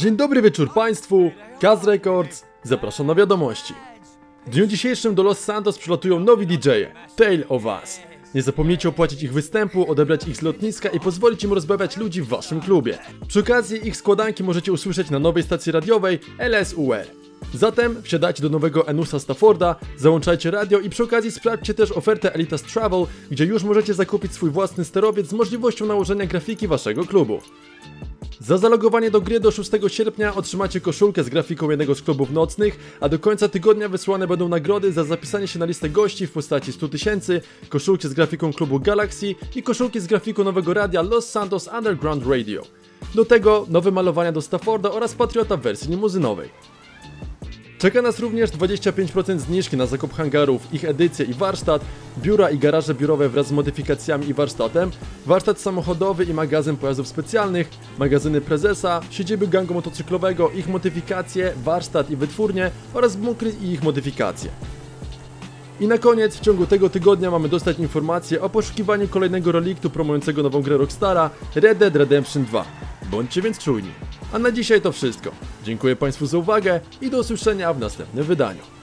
Dzień dobry wieczór Państwu, Kazz Records, zapraszam na wiadomości. W dniu dzisiejszym do Los Santos przylatują nowi DJ-e, Tale of Us. Nie zapomnijcie opłacić ich występu, odebrać ich z lotniska i pozwolić im rozbawiać ludzi w waszym klubie. Przy okazji ich składanki możecie usłyszeć na nowej stacji radiowej LSUR. Zatem wsiadajcie do nowego Enusa Stafforda, załączajcie radio i przy okazji sprawdźcie też ofertę Elitas Travel, gdzie już możecie zakupić swój własny sterowiec z możliwością nałożenia grafiki waszego klubu. Za zalogowanie do gry do 6 sierpnia otrzymacie koszulkę z grafiką jednego z klubów nocnych, a do końca tygodnia wysłane będą nagrody za zapisanie się na listę gości w postaci 100 000, koszulki z grafiką klubu Galaxy i koszulki z grafiką nowego radia Los Santos Underground Radio. Do tego nowe malowania do Stafforda oraz Patriota w wersji limuzynowej. Czeka nas również 25% zniżki na zakup hangarów, ich edycję i warsztat, biura i garaże biurowe wraz z modyfikacjami i warsztatem, warsztat samochodowy i magazyn pojazdów specjalnych, magazyny prezesa, siedziby gangu motocyklowego, ich modyfikacje, warsztat i wytwórnie oraz bunkry i ich modyfikacje. I na koniec w ciągu tego tygodnia mamy dostać informację o poszukiwaniu kolejnego reliktu promującego nową grę Rockstara Red Dead Redemption 2. Bądźcie więc czujni. A na dzisiaj to wszystko. Dziękuję Państwu za uwagę i do usłyszenia w następnym wydaniu.